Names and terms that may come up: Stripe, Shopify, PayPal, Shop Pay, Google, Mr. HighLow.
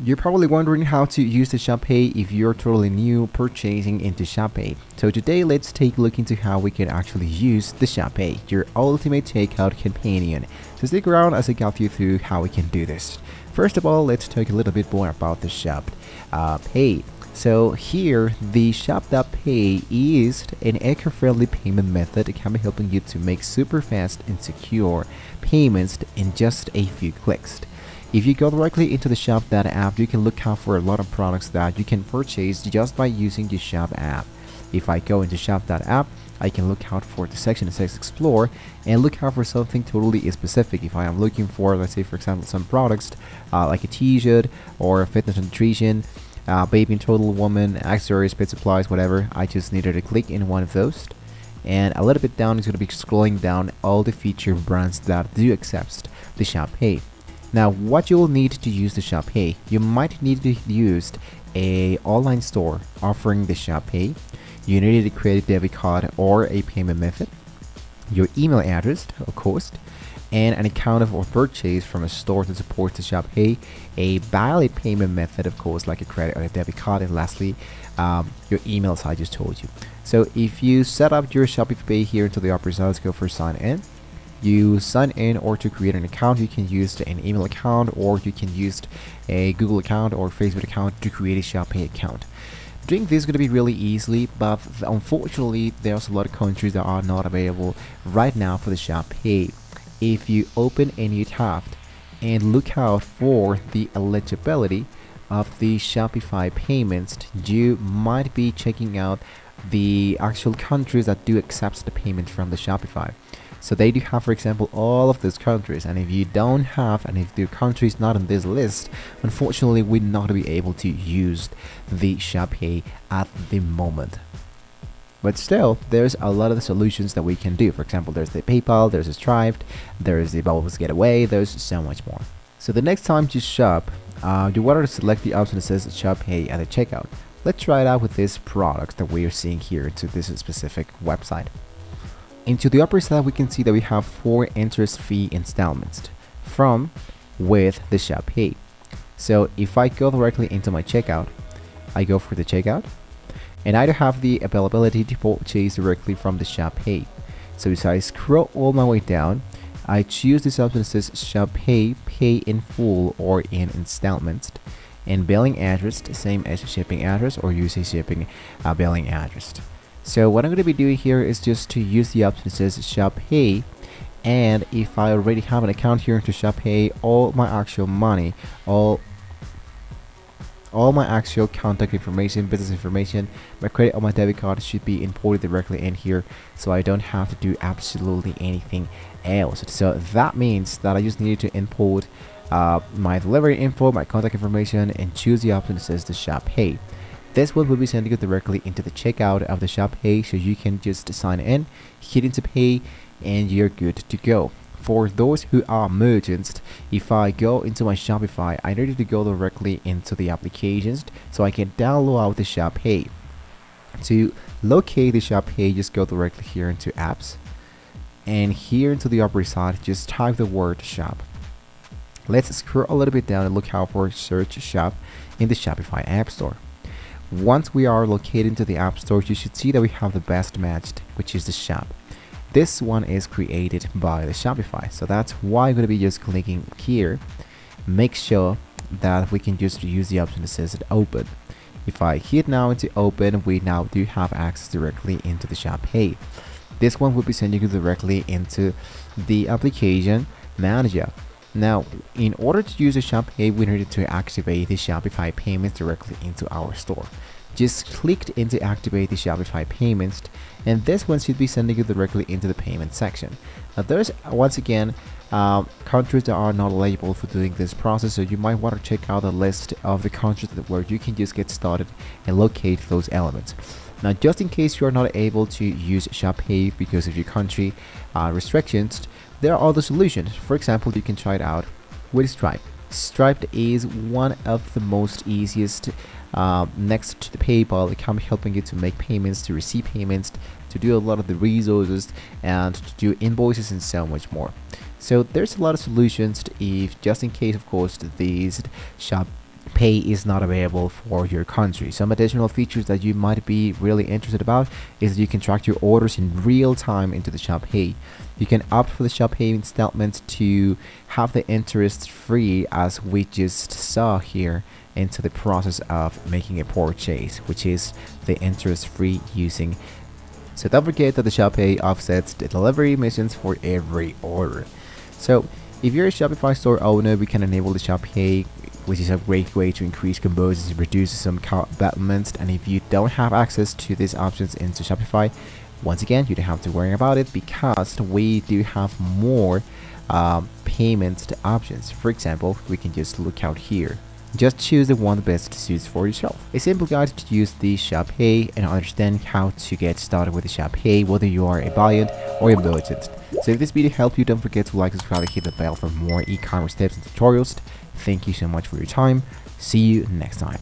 You're probably wondering how to use the Shop Pay if you're totally new purchasing into Shop Pay. So today let's take a look into how we can actually use the Shop Pay, your ultimate takeout companion. So stick around as I guide you through how we can do this. First of all, let's talk a little bit more about the Shop Pay. So here, the Shop.Pay is an eco-friendly payment method that can be helping you to make super fast and secure payments in just a few clicks. If you go directly into the Shop app, you can look out for a lot of products that you can purchase just by using the Shop app. If I go into Shop.app, I can look out for the section that says Explore and look out for something totally specific. If I am looking for, let's say for example, some products like a t-shirt or a fitness nutrition, baby and total woman, accessories, pet supplies, whatever, I just needed to click in one of those. And a little bit down is going to be scrolling down all the feature brands that do accept the Shop Pay. Now, what you will need to use the Shop Pay, you might need to use an online store offering the Shop Pay. You need to create a debit card or a payment method, your email address, of course, and an account of or purchase from a store that supports the Shop Pay, a valid payment method, of course, like a credit or a debit card, and lastly, your emails I just told you. So if you set up your Shopify here into the operator, let's go for sign in. You sign in, or to create an account, you can use an email account, or you can use a Google account or Facebook account to create a Shop Pay account. Doing this is going to be really easy, but unfortunately, there's a lot of countries that are not available right now for the Shop Pay. If you open a new tab and look out for the eligibility of the Shopify payments, you might be checking out the actual countries that do accept the payment from the Shopify. So they do have, for example, all of those countries, and if you don't have, and if your country is not on this list, unfortunately we're not going to be able to use the Shop Pay at the moment. But still, there's a lot of solutions that we can do. For example, there's the PayPal, there's the Stripe, there's the Bubbles Getaway, there's so much more. So the next time you shop, you want to select the option that says Shop Pay at the checkout. Let's try it out with this product that we are seeing here to this specific website. Into the upper side, we can see that we have 4 interest fee installments from with the Shop Pay. So if I go directly into my checkout, I go for the checkout, and I do have the availability to purchase directly from the Shop Pay. So as I scroll all my way down, I choose this option that says Shop Pay, pay in full or in installments, and billing address, same as shipping address, or use a shipping billing address. So what I'm going to be doing here is just to use the option that says Shop Pay, and if I already have an account here to Shop Pay, all my actual money, all my actual contact information, business information, my credit or my debit card should be imported directly in here, so I don't have to do absolutely anything else. So that means that I just need to import my delivery info, my contact information, and choose the option that says the Shop Pay. This one will be sending you directly into the checkout of the Shop Pay, so you can just sign in, hit into pay, and you're good to go. For those who are merchants, if I go into my Shopify, I need to go directly into the applications so I can download the Shop Pay. To locate the Shop Pay, just go directly here into apps, and here into the upper side, just type the word Shop. Let's scroll a little bit down and look out for search Shop in the Shopify App Store. Once we are located into the App Store, you should see that we have the best matched, which is the Shop. This one is created by the Shopify, so that's why I'm going to be just clicking here. Make sure that we can just use the option that says Open. If I hit now into Open, we now do have access directly into the Shop Pay. This one will be sending you directly into the Application Manager. Now, in order to use the Shop Pay, we needed to activate the Shopify payments directly into our store. Just clicked into activate the Shopify payments, and this one should be sending you directly into the payment section. Now, there's once again countries that are not eligible for doing this process, so you might want to check out the list of the countries where you can just get started and locate those elements. Now, just in case you are not able to use Shop Pay because of your country restrictions, there are other solutions. For example, you can try it out with Stripe. Stripe is one of the most easiest next to the PayPal. It can be helping you to make payments, to receive payments, to do a lot of the resources, and to do invoices and so much more. So there's a lot of solutions if just in case, of course, these Shop Pay is not available for your country. Some additional features that you might be really interested about is that you can track your orders in real time into the Shop Pay. You can opt for the Shop Pay installments to have the interest free, as we just saw here, into the process of making a purchase, which is the interest free using. So don't forget that the Shop Pay offsets the delivery missions for every order. So if you're a Shopify store owner, we can enable the Shop Pay, which is a great way to increase combos and reduce some battlements. And if you don't have access to these options into Shopify, once again, you don't have to worry about it, because we do have more payment options. For example, we can just look out here. Just choose the one best suits for yourself. A simple guide to use the Shop Pay and understand how to get started with the Shop Pay, whether you are a buyer or a merchant. So if this video helped you, don't forget to like, subscribe, and hit the bell for more e-commerce tips and tutorials. Thank you so much for your time. See you next time.